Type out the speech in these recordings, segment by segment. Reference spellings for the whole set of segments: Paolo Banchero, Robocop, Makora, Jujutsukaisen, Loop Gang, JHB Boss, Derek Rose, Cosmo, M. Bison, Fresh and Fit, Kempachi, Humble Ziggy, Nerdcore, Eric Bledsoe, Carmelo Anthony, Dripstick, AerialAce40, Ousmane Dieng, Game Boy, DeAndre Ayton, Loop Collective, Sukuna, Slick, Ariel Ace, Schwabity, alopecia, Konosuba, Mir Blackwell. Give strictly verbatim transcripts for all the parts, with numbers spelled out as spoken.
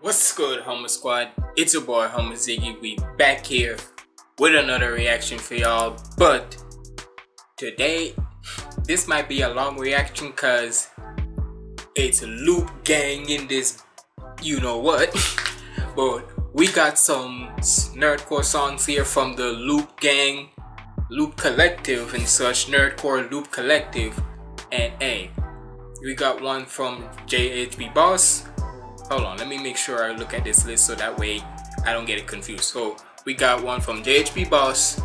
What's good, Homer Squad? It's your boy Humble Ziggy. We back here with another reaction for y'all, but today this might be a long reaction cause it's Loop Gang in this, you know what. But we got some Nerdcore songs here from the Loop Gang, Loop Collective and such, Nerdcore Loop Collective. And hey, we got one from J H B Boss. Hold on, let me make sure I look at this list so that way I don't get it confused. So we got one from J H B Boss,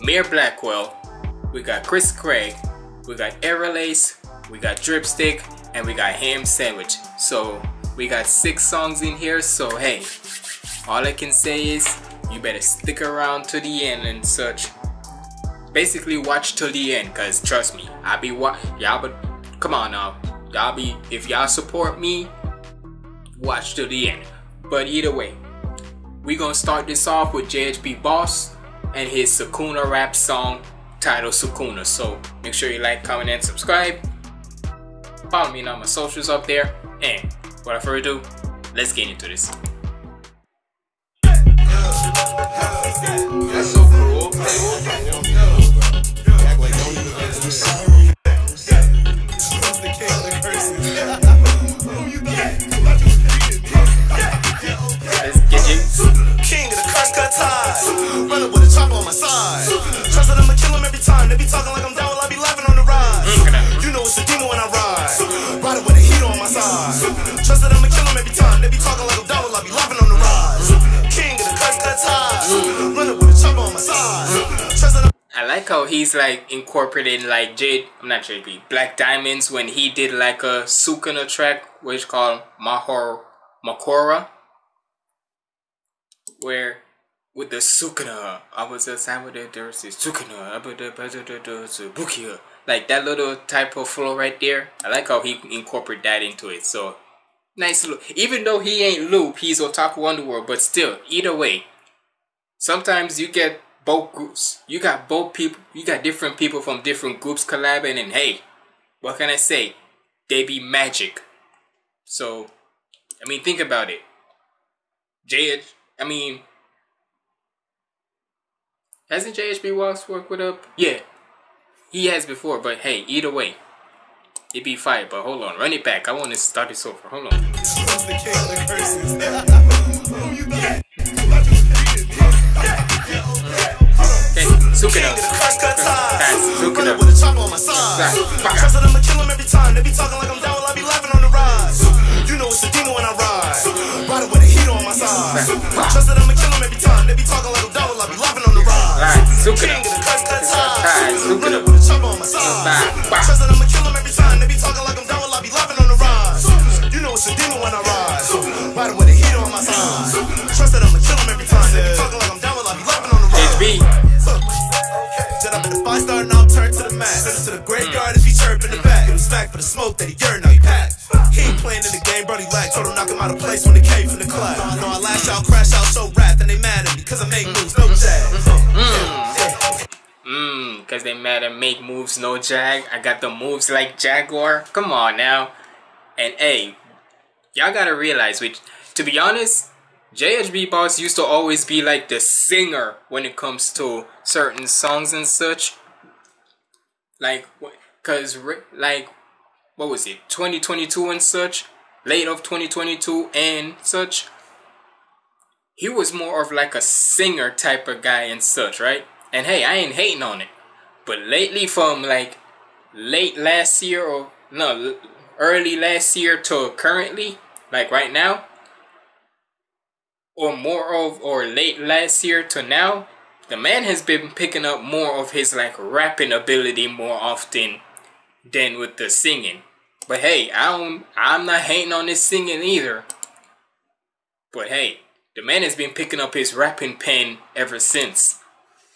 Mir Blackwell, we got Chris Craig, we got AerialAce, we got Dripstick, and we got Ham Sandwich. So we got six songs in here, so hey, all I can say is you better stick around to the end and such. Basically watch till the end, cause trust me, I be wa- y'all but come on now. Y'all be, if y'all support me, watch till the end. But either way, we gonna start this off with J H B Boss and his Sukuna rap song titled Sukuna. So make sure you like, comment, and subscribe. Follow me on all my socials up there. And without further ado, let's get into this. That's so cool. How he's like incorporating like Jade, I'm not J B, Black Diamonds when he did like a Sukuna track which is called Mahor Makora, where with the Sukuna I was a Samurai Sukuna, like that little type of flow right there. I like how he incorporate that into it. So nice look, even though he ain't Loop, he's Otaku Underworld, but still either way, sometimes you get both groups, you got both people, you got different people from different groups collabing, and hey, what can I say, they be magic. So I mean, think about it. J H, I mean, hasn't J H B Walks worked with up? Yeah, he has before, but hey, either way, it be fire. But hold on, run it back, I want to start this over, hold on. Sukuna, Sukuna, with a chop on my side. Trust that I'ma kill him every time. They be talking like I'm down, I be laughing on the rise. You know it's a demon when I ride. Ride with a heat on my side. Trust that I'ma kill him every time. They be talking like I'm down, I be laughing on the rise. Sukuna, Sukuna, with a chop on my side. Trust that I'ma kill him every time. They be talking like I'm down, I be laughing on the rise. You know it's a demon when I ride. Ride with a heat on my side. Trust that I'ma kill him every time. They be talking like I'm down, I be laughing on the rise. I'm in the five star and I'll turn to the mat. Send him to the graveyard if he chirp in the back. Give him smack for the smoke that he yearn, now he packed. He ain't playing in the game, bro, he lack. Told him knock him out of place when they came from the class. No, I lash out, crash out, show wrath, and they mad at me cause I make moves, no jag. Mmm, cause they mad at make moves, no jag. I got the moves like Jaguar. Come on now. And hey, y'all gotta realize, which to be honest, J H B Boss used to always be like the singer when it comes to certain songs and such. Like, cause like, what was it, twenty twenty-two and such, late of twenty twenty-two and such. He was more of like a singer type of guy and such, right? And hey, I ain't hating on it. But lately, from like late last year or no, early last year to currently, like right now, or more of, or late last year to now, the man has been picking up more of his like rapping ability more often than with the singing. But hey, I don't, I'm not hating on this singing either. But hey, the man has been picking up his rapping pen ever since.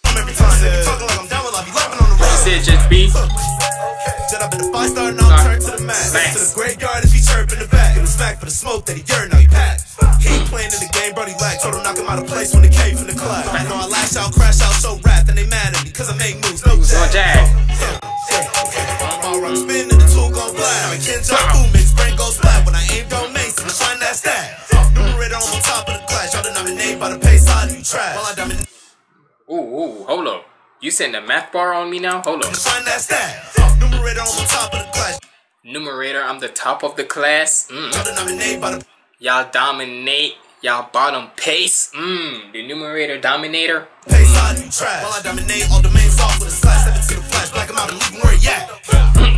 Every time they be talking like I'm down, I'll be laughing on the road. That's it, just be. Shut up in the five star and I'll turn to the max. To the graveyard if he chirp in the back. Give him smack for the smoke that he yearn, now he packed. He ain't playing in the game, bro, he lack. Told him knock him out of place when it came from the class. No, I lash out, crash out, show wrath, and they mad at me cause I make moves, no jag. I'm spinning the tool gon' blast. I can't jump, mix brain goes flat. When I aim, don't mace, I'm trying that stat. Numerator I'm on top of the class. Y'all denominated by the pay side, you trash. While I dominate. Ooh, ooh, hold up. You send a math bar on me now? Hold up. Numerator, I'm the top of the class. Numerator, I'm the top of the class? Mm. Y'all dominate by the... Y'all dominate. Y'all bottom pace. Mmm. The numerator dominator. Pay side, you trash. While I dominate all the main sauce with a slash. Seven to the flash. Black 'em out and leave 'em where you at.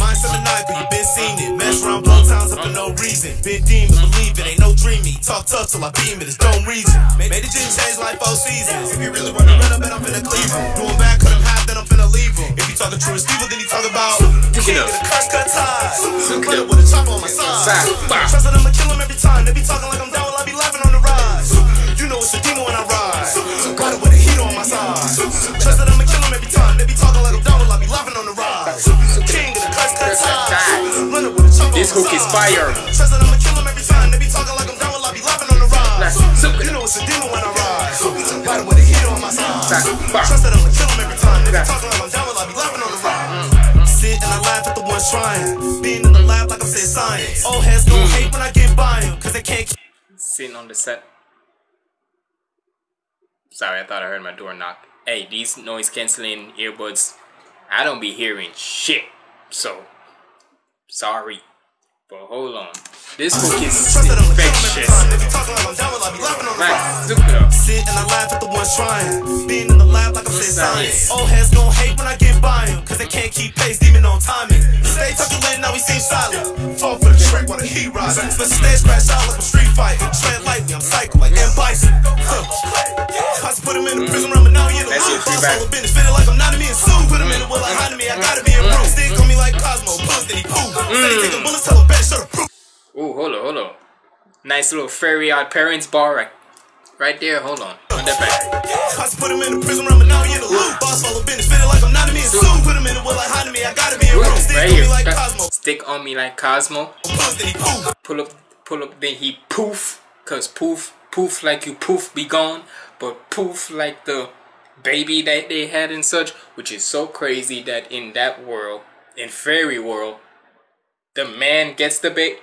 Mine seven nine, cause you been seen it. Mesh around blow times up for no reason. Big demons believe it, ain't no dreamy. Talk tough till I beam it, it's no reason. Made it didn't change like four seasons. If you really wanna run up, then I'm finna cleave him. Doing back, cut him half, then I'm finna leave him. If you talk the truest evil, then you talk about the king of the curse cut ties. Run up with a chop on my side. Trust that I'ma kill him every time. They be talking like I'm down while I be laughing on the rise. You know it's a demon when I rise. Run up with a heat on my side. Trust that I'ma kill him every time. They be talking like I'm down while I be laughing on the rise. King of the curse cut ties. This hook is fire. Trust that I'ma kill him every time. They be talking like I'm down while I be laughing on the rise. You know it's a demon when I rise. Run up with a heat on my side. Trust that I'ma kill him every time. They be talking like I'm down while I be laughing on the rise. Sit and I laugh at the ones trying. Being in the lab like I'm saying science. Old heads gon' hate when I get by them, cause they can't keep sitting on the set. Sorry, I thought I heard my door knock. Hey, these noise cancelling earbuds, I don't be hearing shit. So sorry. But hold on. This book is infectious. Sit and I laugh at the ones trying. Being in the lab like I'm saying science. Old heads gon' hate when I get by him, cause they can't keep pace, demon on timing. Stay tucked, now we seem silent. Fall for the trick while the heat rises. Let's stage crash out like a street fight. Tread lightly, I'm psycho like M. Bison. I put him in the prison room, but now he in the loop. Boss all the business, fitting like I'm not in me and soon. Put him in the will, I hide in me, I gotta be in room. Stick on me like Cosmo, buzz, then he poop. Say he take a bullet, tell him back, shut up. Ooh, hold on, hold on. Nice little fairy odd parents bar right, right there. Hold on. Put that back. I put him in the prison room, but now he in the loop. Boss all the business, fitting like I'm not in me and soon. Put him in the will, I hide in me, I gotta be in room. Stick on me like Cosmo. Stick on me like Cosmo. Pull up, pull up, then he poof. Cause poof, poof like you poof be gone. But poof like the baby that they had and such. Which is so crazy that in that world, in fairy world, the man gets the baby.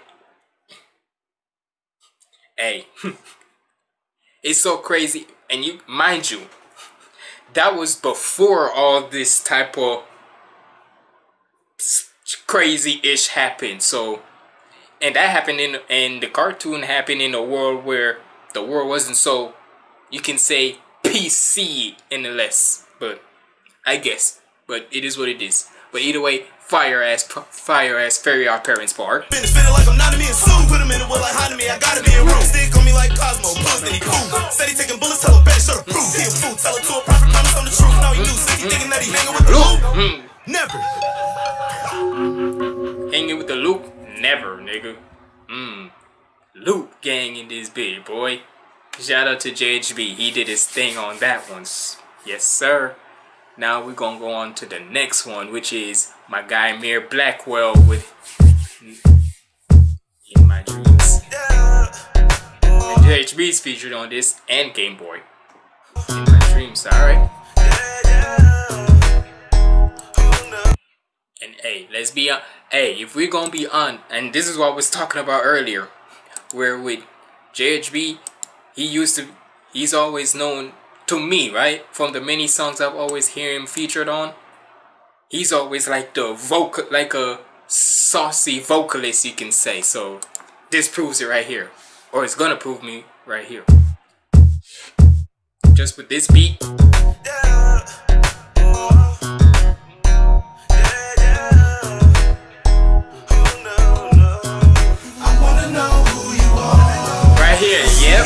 Hey, it's so crazy, and you mind you, that was before all this type of crazy-ish happened. So, and that happened in, and the cartoon happened in a world where the world wasn't so, you can say P C in the less, but I guess, but it is what it is. But either way, fire ass, fire ass, fairy our parents bar. I gotta be in room. Stick on me like Cosmo, buzz, then he poop. Said he taking bullets, tell him back, shut up, proof. He a fool, tell him to a prophet, promise on the truth. Now he knew Ziggy, thinking that he hanging with the Loop. Never. Hanging with the Loop? Never, nigga. Mmm. Loop Gang in this big boy. Shout out to J H B, he did his thing on that one. Yes, sir. Now we're gonna go on to the next one, which is my guy Mir Blackwell with In My Dreams. J H B is featured on this and Game Boy. In My Dreams, alright? And hey, let's be on. Hey, if we're gonna be on, and this is what I was talking about earlier, where with J H B, he used to, he's always known to me, right? From the many songs I've always hear him featured on, he's always like the vocal, like a saucy vocalist, you can say. So this proves it right here. Or it's gonna prove me right here. Just with this beat. Yeah. Oh. Yeah, yeah. Oh, no, no. I wanna know who you are. Right here, yep.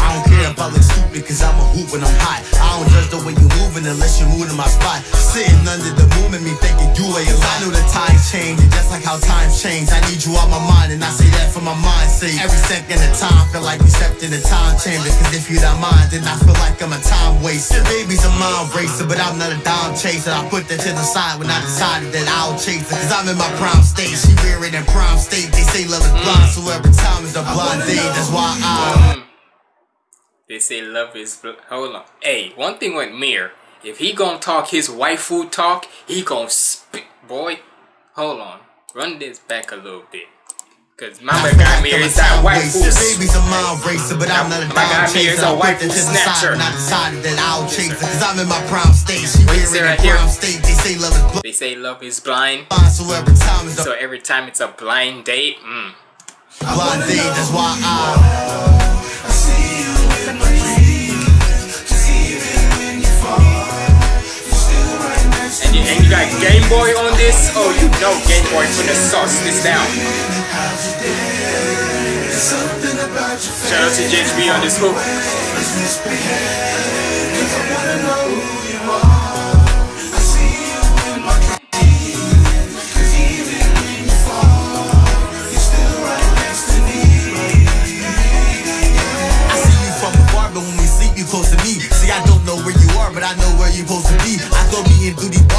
I don't care if I look stupid, cause I'm a hoop when I'm hot. I don't judge the way you moving unless you're moving to my spot. Sitting under the moon and me thinking you ain't lying. I know the times change, and just like how times change, I need you on my mind, and I say that for my mind's sake. Every second of time feel like you stepped in a time chamber, cause if you don't mind, then I feel like I'm a time waster. Baby's a mind racer, but I'm not a dime chaser. I put that to the side when I decided that I'll chase her, cause I'm in my prime state, she rearing in prime state. They say love is blind, so every time is a blind date. That's why I... They say love is blind. Hold on. Hey, one thing with Mir, if he gonna talk his waifu talk, he gonna spit. Boy, hold on. Run this back a little bit. Cause mama got me is that waifu. Baby's a mind racer, but I'm not a dime chaser. I put that to the side when I decided that I'll chase her, cause I'm in my prime stage. She rearing in prime state. They say love is blind. They say love is blind. So every time it's a, so every time it's a blind date. Mm. Blind date. That's why I. I see you in my dreams, 'cause even when you fall, you're still right next to me. And you got Game Boy on this? Oh, you know Game Boy finna sauce this down. Shout out to J H B on this hook.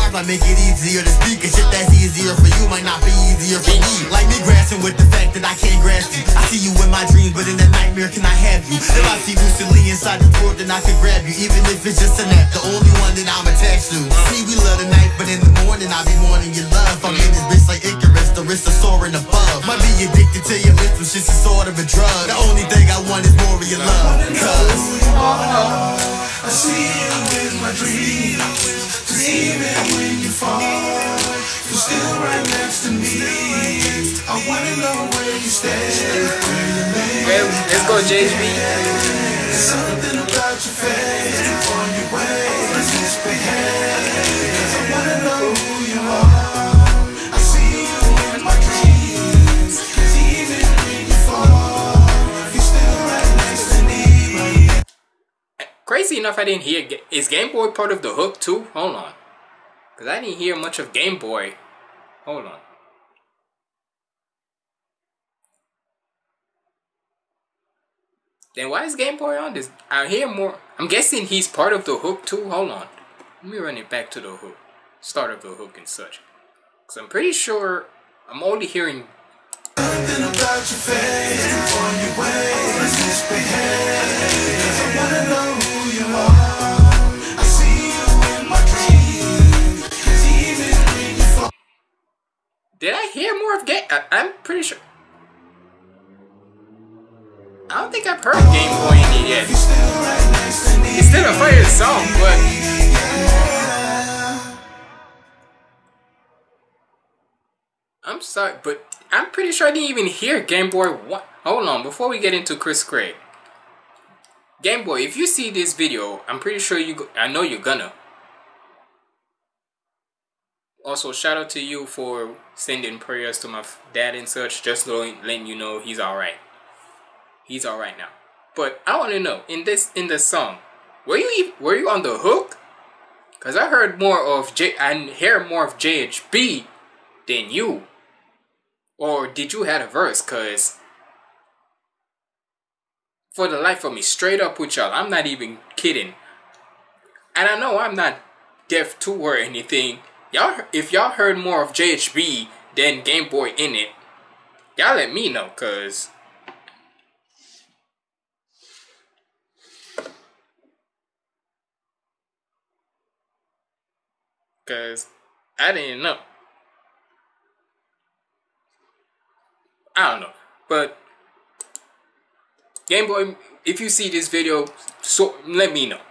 I make it easier to speak, and shit that's easier for you might not be easier for me. Like me grasping with the fact that I can't grasp you. I see you in my dreams, but in the nightmare can I have you? If I see lucidly inside the world, then I can grab you. Even if it's just a nap, the only one that I'm attached to. See, we love the night, but in the morning I'll be mourning your love. I'm in this bitch like Icarus, the wrists are soaring above. Might be addicted to your lips, which is a sort of a drug. The only thing I want is more of your love. Cause I see you in my dreams. Even when you fall, you're still right next to me. I wanna know where you stay. Well, let's go, J H B. There's something about your face on your way. Let's misbehave, 'cause I wanna know who you are. I see you in my dreams. 'Cause even when you fall, you're still right next to me. Crazy enough, I didn't hear. Is Game Boy part of the hook too? Hold on. Cause I didn't hear much of Game Boy. Hold on. Then why is Game Boy on this? I hear more. I'm guessing he's part of the hook too. Hold on. Let me run it back to the hook. Start of the hook and such. Cause I'm pretty sure I'm only hearing. Something about your face on your way. Let's misbehave, 'cause I wanna know who you are. Did I hear more of Game? I I'm pretty sure. I don't think I've heard Game Boy in it yet. It's still a fire song, but I'm sorry, but I'm pretty sure I didn't even hear Game Boy. What? Hold on, before we get into Chris Craig. Game Boy, if you see this video, I'm pretty sure you. Go I know you're gonna. Also, shout out to you for sending prayers to my dad and such. Just letting you know he's alright. He's alright now. But I want to know, in this in the song, were you even, were you on the hook? Cause I heard more of J. I hear more of J H B than you. Or did you have a verse? Cause for the life of me, straight up with y'all, I'm not even kidding. And I know I'm not deaf to or anything. Y'all, if y'all heard more of J H B than Game Boy in it, y'all let me know, cause cause I didn't know. I don't know, but Game Boy, if you see this video, so let me know.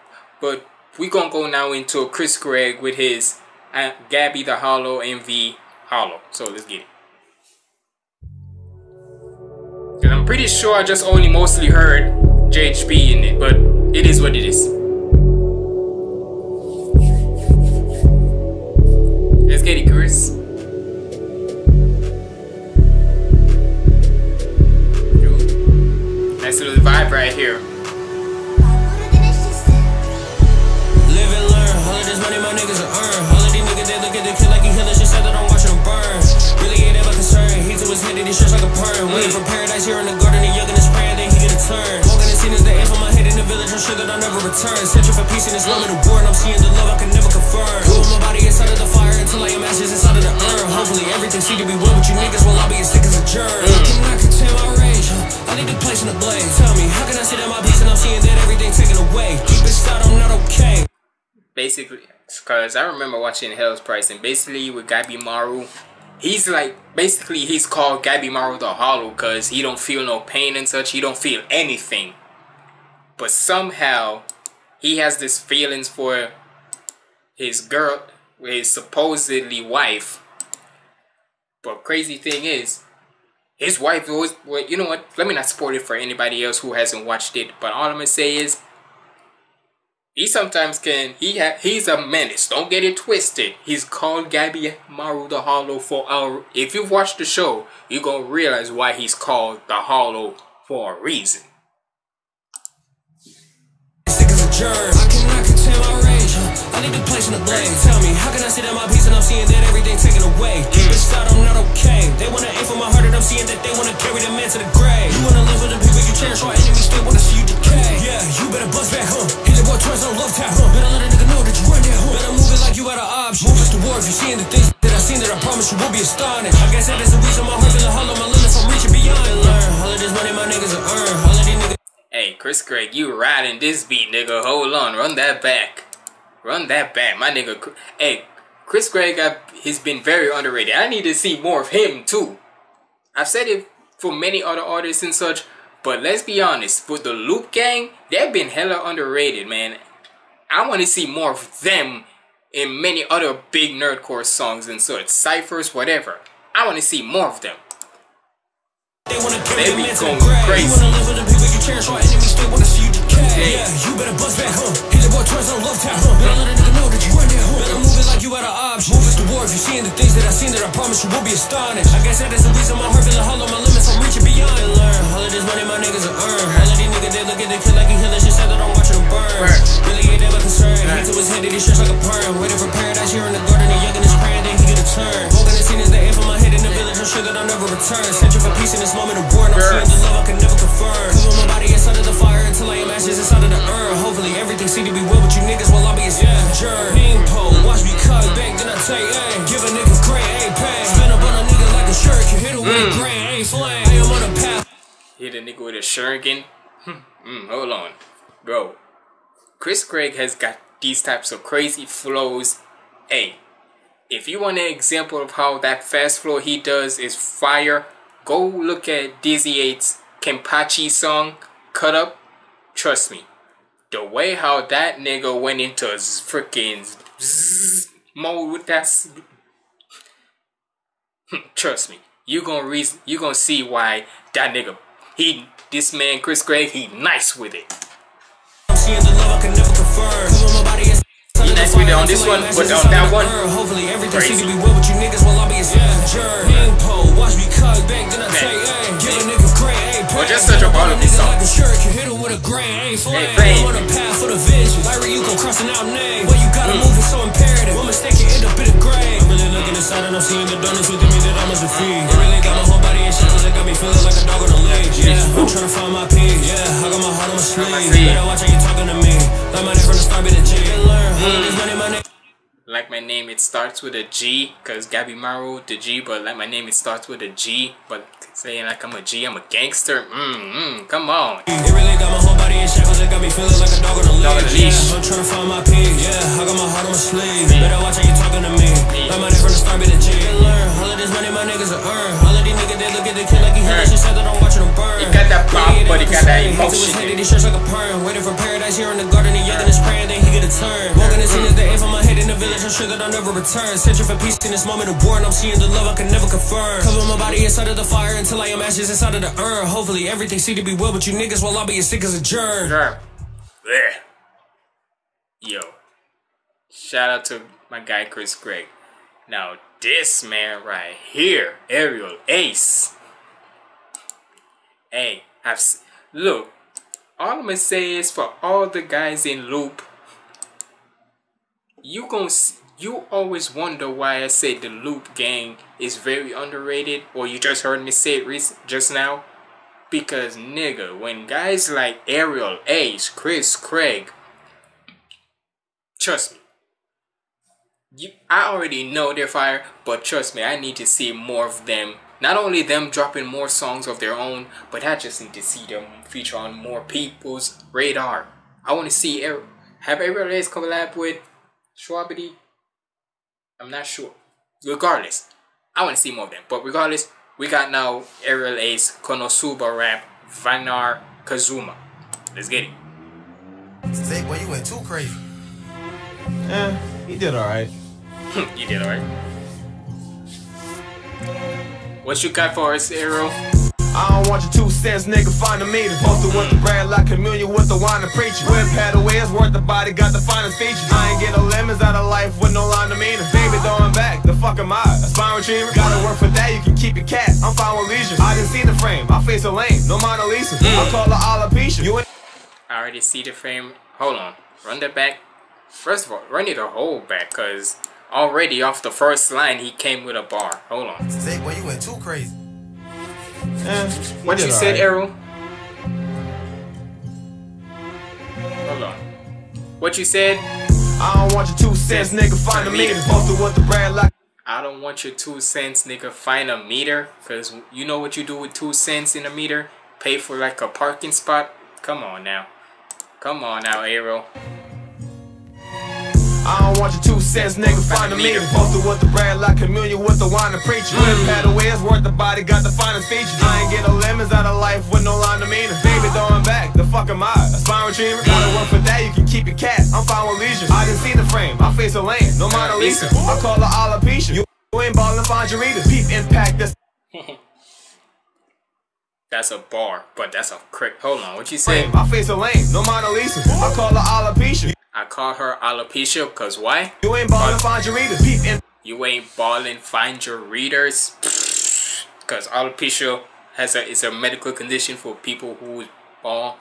But we gonna go now into Chris Craig with his. Uh, Gabby the Hollow M V Hollow. So let's get it. And I'm pretty sure I just only mostly heard J H B in it, but it is what it is. Let's get it, Chris. Dude, nice little vibe right here. his head in these streets like a perm. Waiting for paradise here in the garden, the youngin' is prayin' that he get a turn. Walking and seeing his day from my head in the village, I'm sure that I'll never return. Searching for peace in this love of the born, I'm seeing the love I can never confirm. Pulling my body inside of the fire until I am ashes inside of the urn. Hopefully everything seems to be one with you niggas while I'll be as sick as a germ. I cannot contain my rage, I need the place in the blade. Tell me, how can I sit at my peace and I'm seeing that everything taken away? Deep inside, I'm not okay. Basically, because I remember watching Hell's Price, and basically with Gabimaru, he's like, basically he's called Gabimaru the Hollow because he don't feel no pain and such, he don't feel anything. But somehow, he has this feelings for his girl, his supposedly wife. But crazy thing is, his wife was, well, you know what, let me not spoil it for anybody else who hasn't watched it, but all I'm going to say is, he sometimes can, he ha he's a menace, don't get it twisted. He's called Gabimaru the Hollow for our, if you've watched the show, you're gonna realize why he's called the Hollow for a reason. Sick as a germ, I cannot contain my rage, I need the place in the blade. Tell me, how can I sit at my peace and I'm seeing that everything taken away? Deep inside, I'm not okay. They wanna aim for my heart and I'm seeing that they wanna carry the man to the grave. You wanna live with the people you cherish, or enemies still wanna see you decay. Yeah, you better bust back home. Twice on love tap, huh? Better let a nigga know that you run that home. Better move it like you out of options. Move us to war if you're seeing the things that I seen that I promise you will be astonished. I guess that is the reason my heart feeling hollow, my limits from reaching beyond. Learn all of this money my niggas are earned. All of these niggas. Hey, Chris Craig, you riding this beat, nigga? Hold on, run that back, run that back, my nigga. Hey, Chris Craig, got, he's been very underrated. I need to see more of him too. I've said it for many other artists and such. But let's be honest, with the Loop Gang, they've been hella underrated, man. I want to see more of them in many other big Nerdcore songs and such, ciphers, whatever. I want to see more of them. They be going crazy. Yeah, you better bust back home. Hit the boy twice on love tap. Better let a nigga know that you run that home. Better move it like you out of options. Move us to war if you're seeing the things that I seen that I promise you will be astonished. I guess that is the reason my heart feeling hollow, my limits I'm reaching beyond. Learn all of this money my niggas are earned. All of these niggas they look at they feel like he healing. Just said that I'm watching them burn. Really ain't never concerned. He to his head that he stretch like a perm. Waiting for paradise here in the garden. The youngin' is praying that he get a turn. Walking the scene is the aim for my head in the village. I'm sure that I'll never return. Searching for peace in this moment of war, and I'm seeing the love I can never confirm. Cover my body inside of the fire until I am ashes inside of the urn. Hopefully everything seems to be well with you niggas while I be a jerk. Ping pong, watch me cut back, then I take aim. Give a nigga great ain't pay. Spin up on a nigga like a shuriken. Hit a with a grand ain't flame. I am on a path. Hit a nigga with a shuriken? Hmm, hold on. Bro, Chris Craig has got these types of crazy flows. Hey, if you want an example of how that fast flow he does is fire, go look at Dizzy eight's Kempachi song, Cut Up. Trust me, the way how that nigga went into freaking mode with that. Trust me, you gonna reason, you gonna see why that nigga, he, this man Chris Craig, he nice with it. I'm seeing the love I can never confirm. Next video on this one, but on that one, hopefully everything seems to be well with you niggas while I be a jerk. Ping pong, watch me cut back, then I take aim. Give a nigga great aim. Well, just search up all of these songs. Like a shirt, you hit it with a grand aim. Ain't on a path for the vision. Larry, you go crossing out name. Well, you gotta move, it's so imperative. One mistake, you end up in a grave. I'm really looking inside and I'm seeing the darkness within me that I must defeat. It really got my whole body in shackles. It got me feeling like a dog on a leash. Yeah, I'm trying to find my peace. Yeah, I got my heart on my sleeve. Better watch how you talking to me. Like my name from the start be the G. Like my name, it starts with a G, cause Gabimaru the G, but like my name, it starts with a G. But saying like I'm a G, I'm a gangster. Mmm, mm, come on. It really got my whole body in shackles. It got me feeling like a dog on a leash. I'm trying to find my peace. Yeah, I got my heart on my sleeve. Better watch how you talking to me. Like my name from the start be the G. Learn all of this money, my niggas are earned. All of these niggas they look at the kid like he heard. She said that I'm watching them burn. He got that pop, but he got that emotion. He shirts like a perm, waiting for paradise here in the garden. The youngin' is praying that he get a turn. Walking as soon as they aim for my head in the village. I'm sure that I'll never return. Searching for peace in this moment of war, and I'm seeing the love I can never confirm. Cover my body inside of the fire until I am ashes inside of the urn. Hopefully everything seems to be well with you niggas while I'll be as sick as a germ. Sure. Yeah. Yo. Shout out to my guy Chris Craig. Now this man right here, Aerial Ace. Hey, I've seen, look, all I'm gonna say is for all the guys in Loop, you gonna see, You always wonder why I say the Loop Gang is very underrated, or you just heard me say it recent, just now. Because nigga, when guys like Ariel Ace, Chris Craig, trust me, you, I already know they're fire, but trust me, I need to see more of them. Not only them dropping more songs of their own, but I just need to see them feature on more people's radar. I want to see, have Ariel Ace collab with Schwabity? I'm not sure. Regardless, I want to see more of them. But regardless, we got now Ariel Ace, Konosuba rap, Vanar Kazuma. Let's get it. Zay, boy, you went too crazy. Eh, he did alright. You did alright. What you got for us, Ariel? I don't want your two cents, nigga, find a meter. Posted with the brand like communion with the wine and preacher. Whip had away, it's worth the body, got the finest features. I ain't get no lemons out of life with no line to meter. Baby throwing back, the fuck am I? A spine retriever? Gotta work for that, you can keep your cat. I'm fine with leisure. I didn't see the frame, I face a lame, no Mona Lisa. Mm. I call her alopecia. You ain't. I already see the frame. Hold on, run that back. First of all, run it a whole back, cause already off the first line he came with a bar. Hold on. Say, boy, you went too crazy. Eh, what you said, right. Errol? Hold on. What you said? I don't want your two cents, nigga, find a meter. Posted with the brand like. I don't want your two cents, nigga, find a meter. Cause you know what you do with two cents in a meter? Pay for like a parking spot. Come on now. Come on now, Errol. I don't want your two cents, nigga, find a meter. Posted with the brand like communion with the wine and preacher. Mm. Pad away, it's worth the body, got the finest features. I ain't get no lemons out of life with no line to meter. Baby throwing back, the fuck am I? A spine retriever? Gotta work for that, you can keep your cat. I'm fine with leisure. I didn't see the frame, I face a lane, no Mona Lisa. I call her alopecia. You ain't ballin', find your reader. Peep impact, that's. That's a bar, but that's a crick. Hold on, what you say? I face a lane, no Mona Lisa. I call her alopecia. I call her alopecia because why? You ain't ballin', find your readers. Peep in. You ain't ballin', find your readers. Because alopecia has a, is a medical condition for people who ball.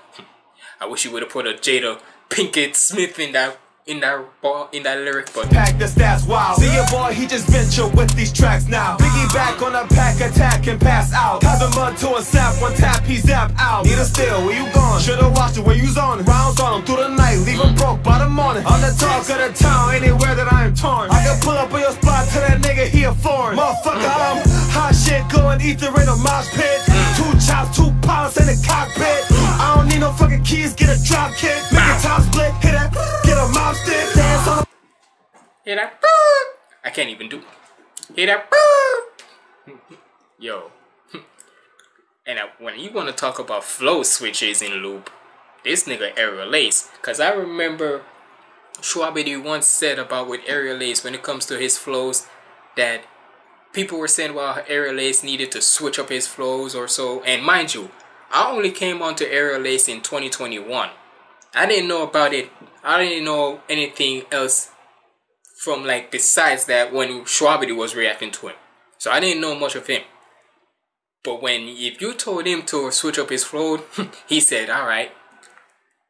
I wish you would have put a Jada Pinkett Smith in that in that ball in that lyric, but pack the stats wild. See your boy, he just venture with these tracks now. Biggie back on a pack attack and pass out. Kazuma to a sap, one tap, he zap out. Need a steal, where you gone? Shoulda watched it, where you zoning? Rounds on him through the night, leave him broke by the morning. I'm the talk of the town, anywhere that I am torn. I can pull up on your spot to that nigga, he a foreign. Motherfucker, I'm hot shit, going ether in a mosh pit. Two chops, two pounds in the cockpit. I don't need no fucking keys, get a drop kick. Make a top split, hit that, get a mob. Hear that? I can't even do. Hear that? Yo. And I, when you want to talk about flow switches in Loop, this nigga Ariel Ace. Because I remember Schwabity once said about with Ariel Ace when it comes to his flows that people were saying, well, Ariel Ace needed to switch up his flows or so. And mind you, I only came onto Ariel Ace in twenty twenty-one. I didn't know about it. I didn't know anything else from like besides that when Schwabity was reacting to him. So I didn't know much of him. But when if you told him to switch up his flow, he said, alright,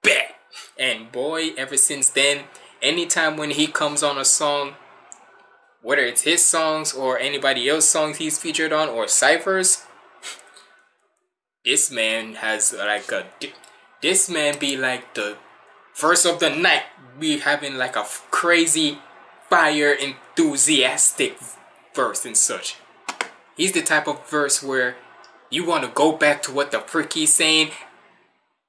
bet. And boy, ever since then, anytime when he comes on a song, whether it's his songs or anybody else's songs he's featured on or cyphers, this man has like a... This man be like the verse of the night, be having like a crazy, fire, enthusiastic verse and such. He's the type of verse where you want to go back to what the frick he's saying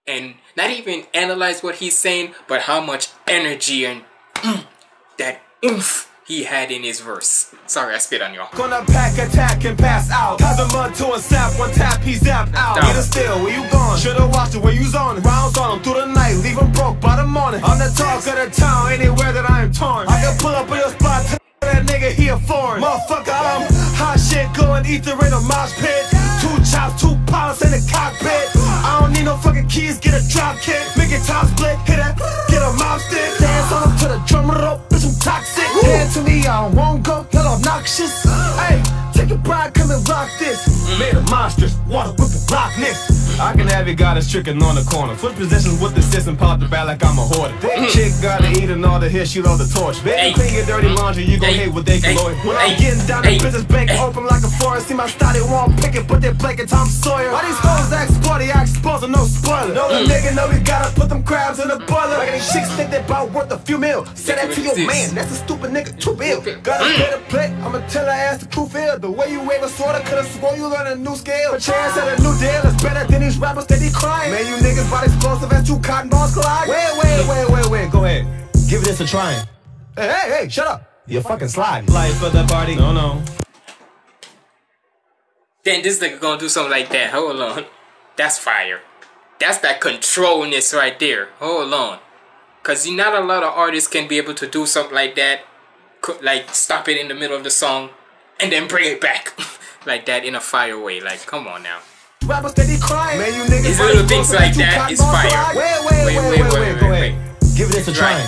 and not even analyze what he's saying, but how much energy and mm, that oomph he had in his verse. Sorry, I spit on y'all. Gonna pack, attack, and pass out. Kazuma to a sap, one tap, he zapped out. Get a steal, where you gone? Shoulda watched it, where you zoning? Rounds on him through the night, leave him broke by the morning. I'm the talk of the town, anywhere that I am torn. I can pull up on your spot, tell that nigga he a foreign. Motherfucker, I'm hot shit, going ether in a mosh pit. Two chops, two pounds in the cockpit. I don't need no fucking keys, get a drop kick. Make it top split, hit that, get a mob stick. Dance on him to the drum roll, bitch, I'm toxic. Dance to me, I won't go, y'all obnoxious. Hey, take a bride, come and rock this. Made a monstrous, wanna whip a block this. I can have your goddess tricking on the corner. Foot positions with the sis and pop the bat like I'm a hoarder. That chick gotta eat and all the hit, she love the torch. Baby, clean your dirty laundry, you gon' hate what they can load. When I'm getting down the business bank, open like a forest. See my study won't pick it, but they black it Tom Sawyer. Why these hoes act sporty, I expose them, no spoiler. No nigga, no, we gotta put them crabs in the boiler. Like these chicks think they bout worth a few mil. Say that to your man, that's a stupid nigga, too ill. Gotta play the plate, I'ma tell her ass the truth ill. The way you wave a sword, I could've swore you learned a new scale. A chance at a new deal is better than these rappers that he crying. Man, you niggas bought explosive as two cotton balls collide. Wait, wait, wait, wait, wait, go ahead. Give this a try. Hey, hey, hey, shut up. You're fucking sliding. Life for the party. No, no. Then this nigga gonna do something like that. Hold on. That's fire. That's that controlness right there. Hold on. Because you not a lot of artists can be able to do something like that. Like stop it in the middle of the song and then bring it back. Like that in a fire way. Like, come on now. Rappers that he crying. Man, you niggas. These little things like that is fire. Wait, wait, wait, wait, wait, wait, wait. Give this a try.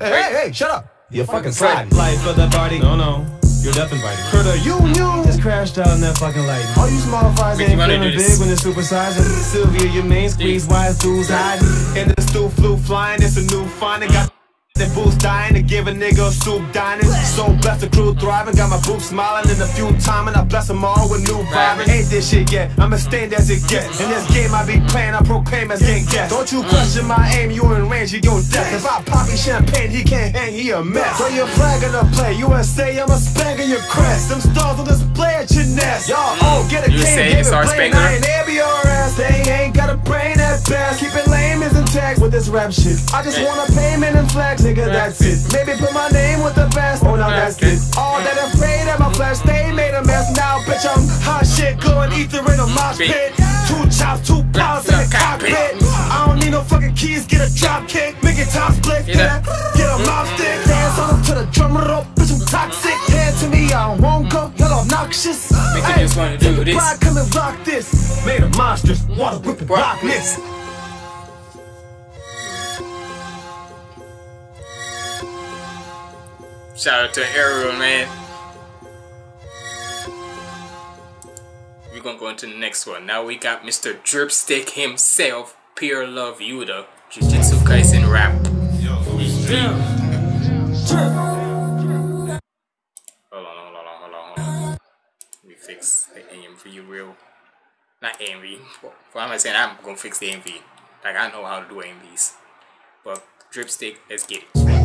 Hey, hey, hey, shut up. You're fucking sliding. Life for the party. No, no. You're death inviting. Heard a you knew. Just crashed out in that fucking light. All you small fries ain't feeling big when they're supersizing. Sylvia, your main squeeze wise dudes hiding. And the stool flew flying. It's a new finding. Got that boots dying to give a nigga a soup dining. So blessed the crew thriving. Got my boots smiling in a few time and I bless them all with new vibing. Ain't this shit yet, I'm as stained as it gets. In this game I be playing, I proclaim as gang guest. Don't you question my aim, you in range of your death. If I poppy champagne, he can't hang, he a mess. Throw your flag in the play, U S A, I'm a spang in your crest. Them stars on display at your nest. Y'all, oh, get a you game, give it blame. I ain't A B R S, they ain't got a brain at best. Keep it lame is intact with this rap shit. I just want a payment and flags. Nigga, that's it. Maybe put my name with the best. Oh, now that's it. All that I prayed at my flesh, they made a mess. Now, bitch, I'm hot shit, glowing ether in a mosh pit. Two chops, two pounds in the cockpit. I don't need no fucking keys, get a drop kick. Make it top split, get a, get a mop stick. Dance on up to the drum roll, bitch, I'm toxic. Hand to me, I won't go, y'all obnoxious. Make it just wanna do this. Bride, come and rock this. Made a monstrous, water whipping rockness. Shout out to Ariel, man. We're gonna go into the next one. Now we got Mister Dripstick himself, Pure Love Yuda, Jujutsukaisen rap. Yo, hold on, hold on, hold on, hold on, hold on. Let me fix the A M V real. Not A M V. Why am I saying I'm gonna fix the A M V? Like I know how to do A M Vs. But Dripstick, let's get it. Yeah.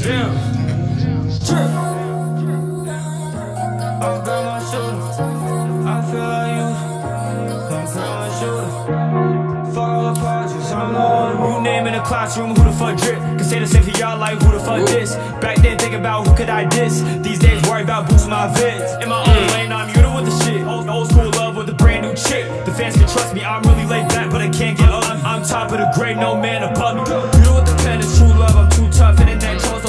Trip. I've got my shooters. I feel like you. Come to my shooter. Follow the projects. I'm the one. New name in the classroom. Who the fuck drip? Can say the same for y'all like who the fuck this? Back then thinking about who could I diss. These days worry about boosting my vids. In my own lane, I'm you with the shit. Old, old school love with a brand new chick. The fans can trust me. I'm really laid back, but I can't get up. I'm, I'm top of the grade. No man above me. You with the pen is true love. I'm too tough. And in that choice, I'm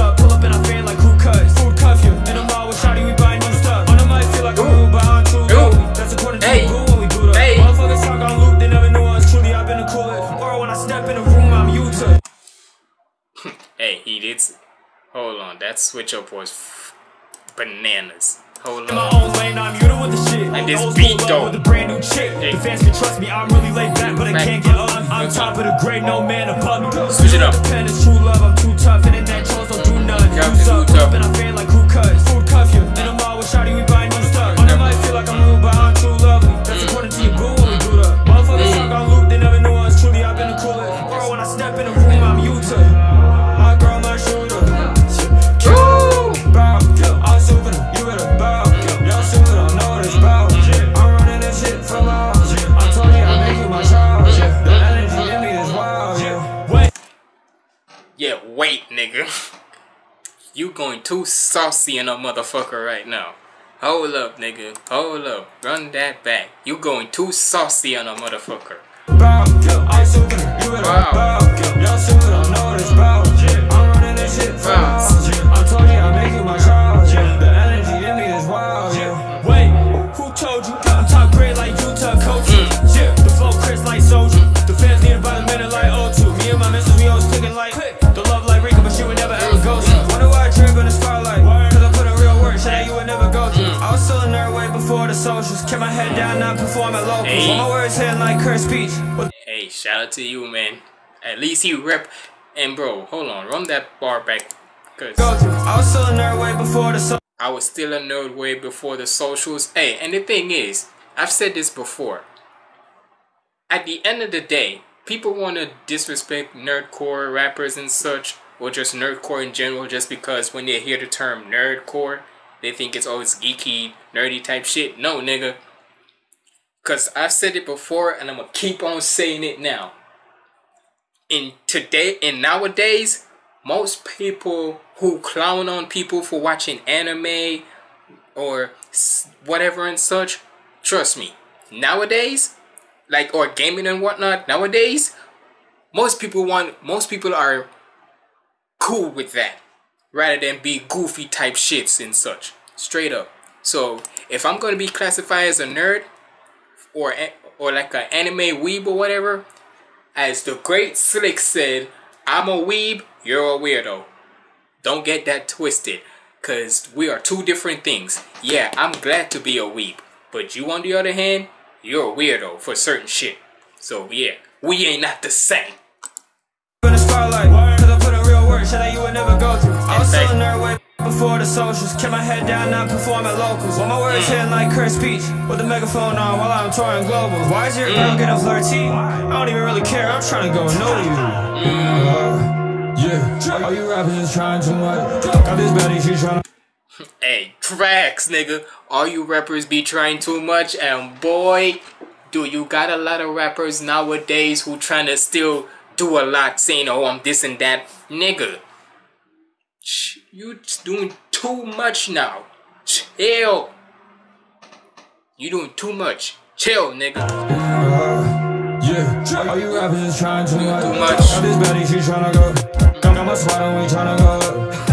up, pull up and I fan like who cuts. Food cuff you, and I'm always shouting we buy new stuff. On the mic feel like a move, but I'm too low. That's according to the rule when we do the motherfuckers talk on loop, they never knew us. Truly, I've been a cooler. Or when I step in the room, I'm Utah. Hey, he did. Hold on, that switch up was bananas. Hold on. In my own lane, I'm Utah with the shit. Like this beat though. With a brand new chick. The fans can trust me, I'm really laid back, but I can't get up. I'm top of the grade, no man above me. Switch it up. Pen is true love, I'm too tough, and in that choice I'll do none. Who's up, up, and I fan like who cuts. Food cuff you, and I'm always shouting we buy new stuff. On the mic feel like I'm rude, but I'm too lovely. That's according to your boo when we do the motherfuckers talk on loop, they never knew us. Truly, I've been a cooler. Or when I step in the room, I'm Utah. I grow my shoulder. Woo! Bow, I'm super, you better bow. Y'all super, don't know what it's about. I'm running that shit for long. I told you I make you my child. Yeah, wait, nigga. You going too saucy in a motherfucker right now. Hold up, nigga. Hold up. Run that back. You going too saucy on a motherfucker. Wow. Wow. Wait, who told you? I'm top grade like Utah coach. Mm. Yeah, the flow Chris like soldier. The fans need by the minute like O two. Me and my missus, we always clicking like. Before the socials, kept my head down, not performing. Hey. Well, my words hit like cursed peach. Hey, shout out to you, man. At least he rep. And bro, hold on, run that bar back. Cause I was still a nerd way before the so I was still a nerd way before the socials. Hey, and the thing is, I've said this before. At the end of the day, people want to disrespect nerdcore rappers and such, or just nerdcore in general, just because when they hear the term nerdcore, they think it's always geeky, nerdy type shit. No, nigga. Because I've said it before, and I'm going to keep on saying it now. In today, and nowadays, most people who clown on people for watching anime or whatever and such, trust me, nowadays, like, or gaming and whatnot, nowadays, most people want, most people are cool with that, rather than be goofy type shits and such, straight up. So, if I'm going to be classified as a nerd, or or like an anime weeb or whatever, as the great Slick said, I'm a weeb, you're a weirdo. Don't get that twisted, cause we are two different things. Yeah, I'm glad to be a weeb, but you on the other hand, you're a weirdo for certain shit. So yeah, we ain't not the same. In the spotlight, cause I put in real work, shit that you would never go through. I was still a nerd way before the socials, kept my head down, not perform at locals. While my words hit like cursed speech, with the megaphone on while I'm touring global. Why is your girl getting flirty? I don't even really care, I'm trying to go and know you. Uh, Yeah, are you rappers just trying too much? Got this belly, she trying to... Hey, tracks, nigga. All you rappers be trying too much, and boy, do you got a lot of rappers nowadays who trying to still do a lot, saying, oh, I'm this and that. Nigga, you doing too much now. Chill. You doing too much. Chill, nigga. Yeah, are you rappers just trying too much? Got this belly, she trying to go. I'm a squad and we tryna go.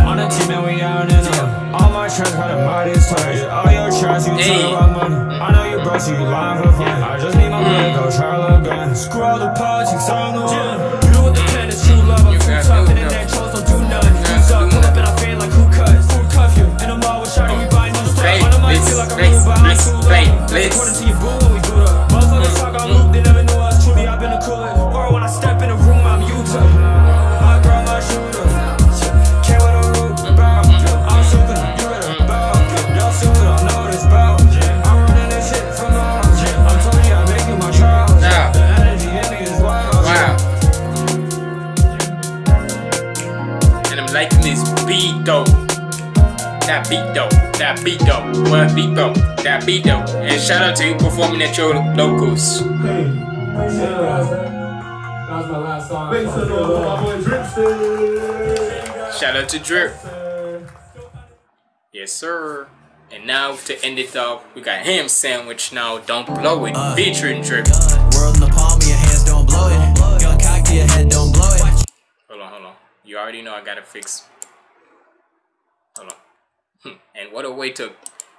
On a team and we out and up. All my tracks got a body touch. All your tracks you talk about money. I know you broke, so you lying for fun. I just need my money, go Charlotte gun. Screw all the politics, I'm the one. You do what the pen is, true love. I'm too tough, and in that chose, don't do nothing. You suck, pull up and I feel like who cuts? Who cuff you? In the mall with Shardy, we buy new stuff. On the mic, feel like I'm moving by my school lane. According to your boo, when we do the motherfuckers talk, I'm looped, they never knew us. Truly, I've been a cooler. Or when I step in a room, I'm Utah. That beat dope, that beat dope, what beat dope, that beat dope. And shout out to you performing at your locals. Hey, appreciate it, guys. That was my last song. Thanks to my boy Dripstick. Shout out to Drip. Yes sir. Yes, sir. And now to end it up, we got Ham Sandwich now, Don't Blow It, uh, featuring Drip. World in the palm of your hands, don't blow it. Young cock to your head, don't blow it. Hold on, hold on. You already know I gotta fix. Hold on. Hmm. And what a way to,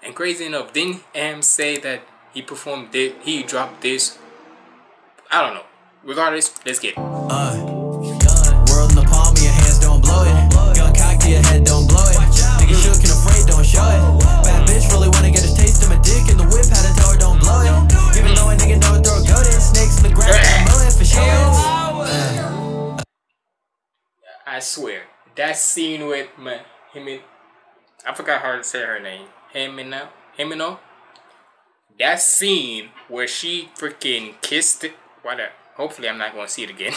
and crazy enough, didn't Ham say that he performed this, he dropped this? I don't know. Regardless, let's get it. Uh, world in the palm of your hands, don't blow it. Young cock to your head, don't blow it. Nigga shook and afraid, don't show it. Bad bitch really wanna get a taste of my dick in the whip, had a door, don't blow it. Even though a nigga know a throw goat in, snakes in the ground, don't blow it for sure. Uh. I swear, that scene with my, him and I forgot how to say her name. Himeno? Himeno? That scene where she freaking kissed it. Why that? Hopefully I'm not gonna see it again.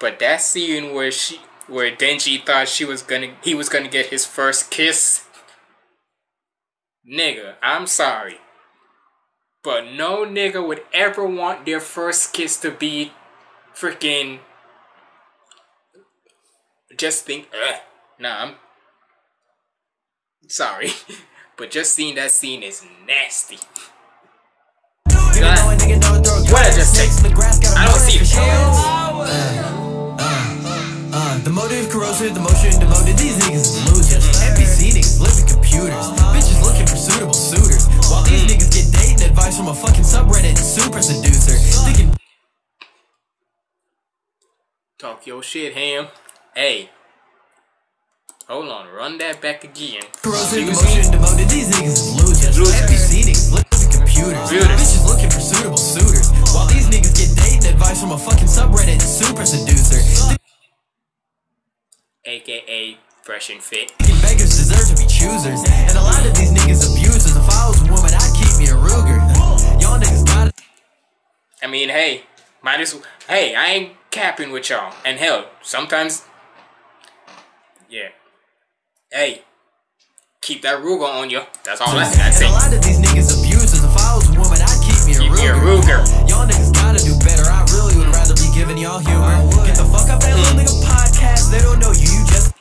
But that scene where she, where Denji thought she was gonna, he was gonna get his first kiss. Nigga, I'm sorry, but no nigga would ever want their first kiss to be freaking. Just think, ugh. Nah, I'm. Sorry, but just seeing that scene is nasty. God. What I just said, I don't see it. Uh, uh, uh, the motive corrosive, the motion demoted. These niggas losers, empty seating, flipping computers. Bitches looking for suitable suitors. While these niggas get dating advice from a fucking subreddit super seducer. Thinking... Talk your shit, Ham. Hey. Hold on, run that back again. Corrosive emotion demoted, these niggas is losers. Empty seating, flipping computers. Bitches looking for suitable suitors. aka Fresh and Fit. Beggars deserve to be choosers, and a lot of these niggas abusers. If I was a woman, I'd keep me a Ruger. Y'all niggas got. I mean, hey, might as well. Hey, I ain't capping with y'all. And hell, sometimes, yeah. Hey, keep that Ruger on you. That's all I gotta say. And a lot of these niggas abusers. If I was a woman, I'd keep me a keep Ruger. Ruger. Y'all niggas gotta do better. I really would rather be giving y'all humor. Get the fuck up that little nigga podcast. They don't know you. You just.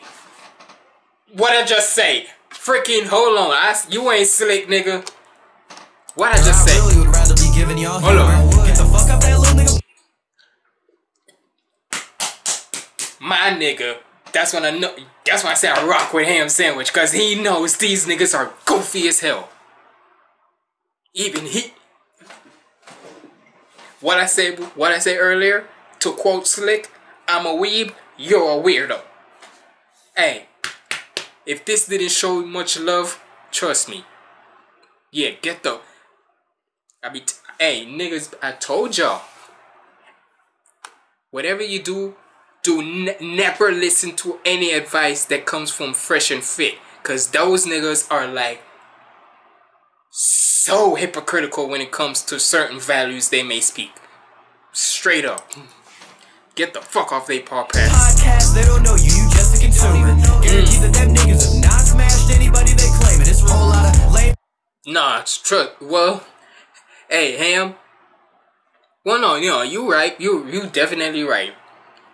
What I just say? Freaking hold on, I, you ain't slick, nigga. What I just say? I really would rather be giving y'all humor. Hold on. Get the fuck up that little nigga. My nigga, that's when I know. That's why I say I rock with Ham Sandwich, cause he knows these niggas are goofy as hell. Even he. What I say? What I say earlier? To quote Slick, "I'm a weeb, you're a weirdo." Hey. If this didn't show much love, trust me. Yeah, get the. I be. T hey, niggas, I told y'all. Whatever you do, do ne never listen to any advice that comes from Fresh and Fit. Because those niggas are like so hypocritical when it comes to certain values they may speak. Straight up. Get the fuck off they podcast. Podcast, they don't know you, you just a consumer. Guarantee that them niggas have not smashed anybody they claim it. It's a whole lot of lame. Nah, it's true. Well, hey, Ham. Well, no, you know, you right. You you definitely right.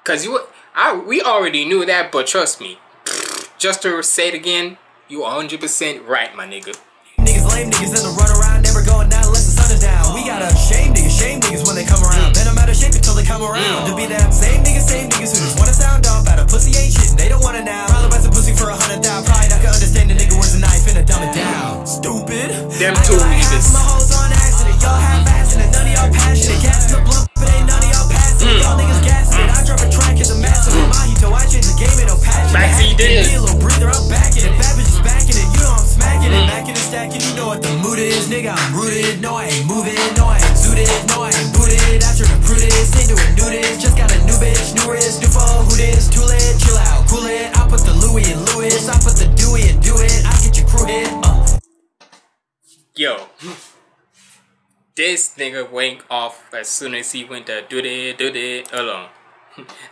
Cause you, I, we already knew that, but trust me. Just to say it again, you one hundred percent right, my nigga. Niggas lame, niggas in the run around, never going down unless the sun is down. We gotta shame niggas, shame niggas when they come around. Then I'm out of shape until they come around. Mm. To be that same niggas, same niggas who just wanna sound off out of pussy ain't shit and they don't wanna now. Probably buys a pussy for a hundred thou. Probably not gonna understand the nigga with a knife and a dumb it down. Stupid. Them two niggas. My hoes on accident, y'all half assing and none of y'all passionate. Gas in the blunt, but ain't none of y'all passing. Mm. Y'all niggas gassing it. I drop a track in the massive. Mm. Mahito, I change the game and no passion. Maxie did. A little breather, I'm backing it. Babbage is backing it. You know I'm smacking it. Backing it, stacking. You know what the mood is, nigga. I'm rooted. No, I ain't moving. No, I ain't zooted. No, I ain't booted. I trip and prove this, into a new this. Just got a new bitch, new wrist, new phone, who this? Too lit, chill out, cool it. I put the Louis and Louis, I put the Dewey and do it. I get your crew hit. Uh. Yo, this nigga went off as soon as he went to do it, do it alone.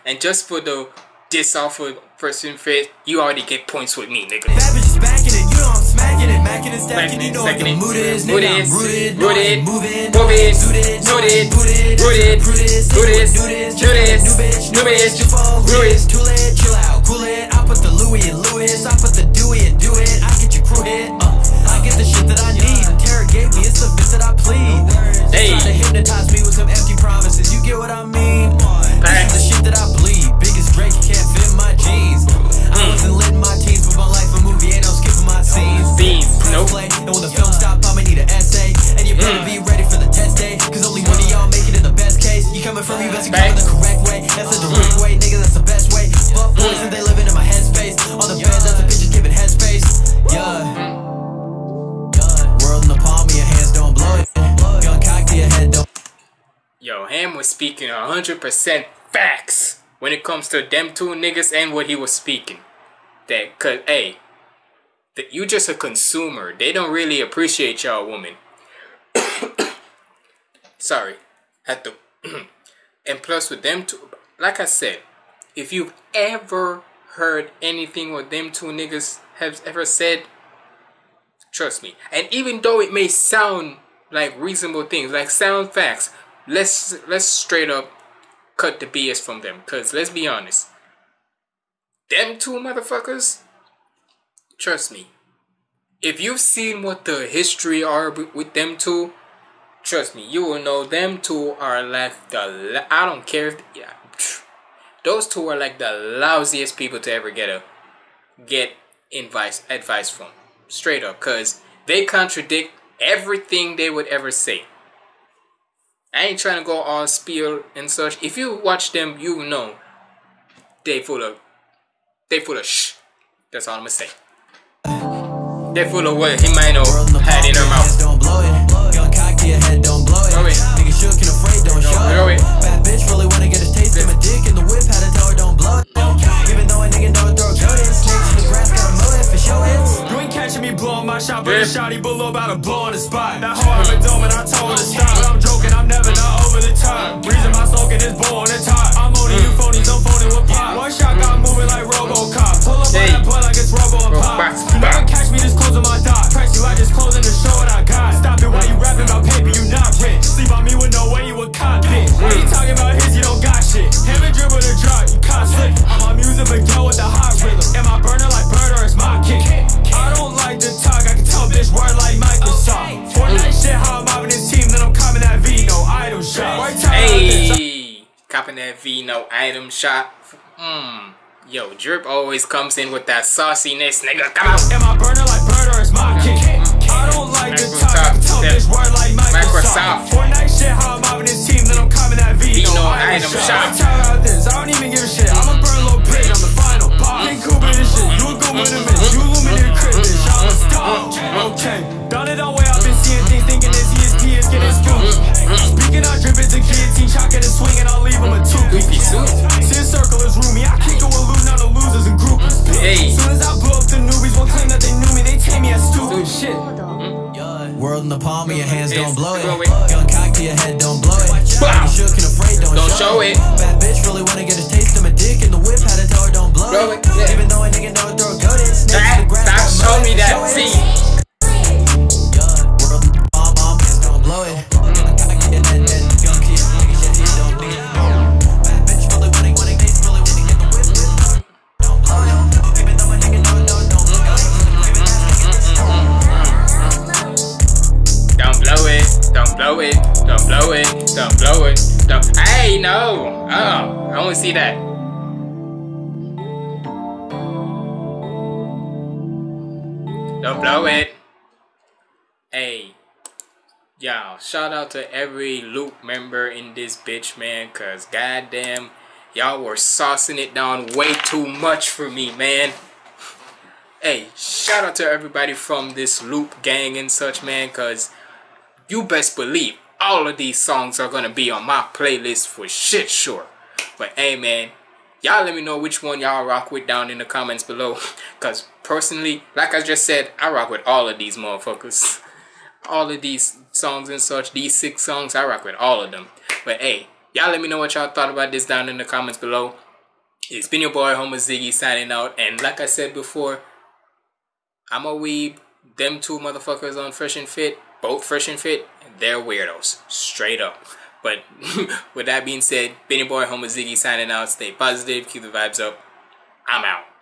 And just for the diss off of person fit, you already get points with me, nigga. Babbage is backing it, you know I'm smacking it, macking and stacking, you know what the mood is, nigga. I'm rooted, rooted, moving, moving, suited, suited, rooted, rooted, rooted, rooted, new bitch, new bitch, you fall, rooted, too lit, chill out, cool it. I put the Louis and Louis, I put the Dewey and do it. I get your crew hit, uh, I get the shit that I need. Interrogate me, it's the bit that I plead. They try to hypnotize me with some empty promises, you get what I mean? This is the shit that I bleed, biggest break, you can't fit my G's. I wasn't letting my teens, but my life a movie ain't no skipping my scenes. Nope. And when the film stop, I'ma need an essay. And you better mm. be ready for the test day, cause only one of y'all make it in the best case. You coming from me, but you coming the correct way. That's the direct mm. way, nigga, that's the best way. Fuck boys and they living in my headspace. On the yeah. bed, that's the bitches giving headspace. Yeah. World in the palm of your hands, don't blow it. Gun cocked to your head, don't. Yo, Ham was speaking one hundred percent facts when it comes to them two niggas and what he was speaking. That, cause, hey, that you just a consumer. They don't really appreciate y'all women. Sorry, had to. And plus with them two, like I said, if you've ever heard anything what them two niggas have ever said, trust me. And even though it may sound like reasonable things, like sound facts, let's let's straight up cut the B S from them. Cause let's be honest, them two motherfuckers. Trust me, if you've seen what the history are with them two, trust me, you will know them two are like the, I don't care if, yeah, those two are like the lousiest people to ever get a, get advice, advice from, straight up, cause they contradict everything they would ever say. I ain't trying to go all spiel and such, if you watch them, you know, they full of, they full of shh, that's all I'm gonna say. They're full of what he might know had in her mouth. Don't blow it. Gun cocked to your head, don't blow it. Nigga shook and afraid, don't show it. Fat bitch really wanna get a taste of my dick in the whip, had to tell her don't blow it. Even though a nigga know it, throw a That shawty below about to blow in the spot. That hard of a dome and I told her to stop. But I'm joking, I'm never not over the top. Reason my soul get this bowl on the top. I'm only you phonies, I'm phoning with pop. One shot got moving like Robocop. Pull up on that butt like it's Robo and Pop. You don't catch me just closing my dot. Price you out just closing the show and I got. Stop it while you rapping about paper, you not rich. Sleep on me with no way you a cop, bitch. What you talking about his, you don't got shit. Him and dribble the drop, you cop Slick. I'm on music McGill with the hot rhythm. Am I burning like Bird or is my kick? I don't like to talk, I can tell bitch word like Microsoft. Fortnite shit, how I'm mobbing this team, then I'm copping that V, no item shot. Hey, copping that V, no item shot. Mmm. Yo, Drip always comes in with that sauciness, nigga. Come out. Am I burning like Bird or is my kick? I don't like to talk, I can tell bitch word like Microsoft. Fortnite shit, how I'm mobbing this team, then I'm copping that V, no item shot. I'm tired out this, I don't even give a shit. I'm a burn little bitch, I'm the final boss. Ain't cool with this shit, you a good with a bitch, you illuminated Christmas. I'm a star. Okay, done it all way, I've been seeing things, thinking this E S P is getting scooped. Speaking of Drip, it's a guillotine shot, get a swing and I'll leave him a two-piece suit. Since circle is roomy, I kick it with losing out the losers and groupies. As soon as I blow up the newbies, won't claim that they knew me, they take me as stupid shit. World in the palm of your hands, don't blow it. Gun cocked to your head, don't blow it. Wow. Shook and afraid, don't, don't show it. Bad bitch really wanna get a taste of my dick in the whip, had a door, don't blow it. Even though a nigga know throw go to snake to the ground. Stop, show me that scene. World in the palm of your hands, don't blow it. Don't blow it, don't blow it, don't blow it, don't. Hey, no! Oh, I wanna see that. Don't blow it. Hey, y'all, shout out to every Loop member in this bitch, man, cause goddamn, y'all were saucing it down way too much for me, man. Hey, shout out to everybody from this Loop gang and such, man, cause you best believe all of these songs are gonna be on my playlist for shit sure. But hey man, y'all let me know which one y'all rock with down in the comments below. Cause personally, like I just said, I rock with all of these motherfuckers. All of these songs and such, these six songs, I rock with all of them. But hey, y'all let me know what y'all thought about this down in the comments below. It's been your boy Humble Ziggy signing out, and like I said before, I'm a weeb. Them two motherfuckers on Fresh and Fit, both Fresh and Fit, they're weirdos, straight up. But with that being said, Benny Boy Humble Ziggy signing out. Stay positive, keep the vibes up. I'm out.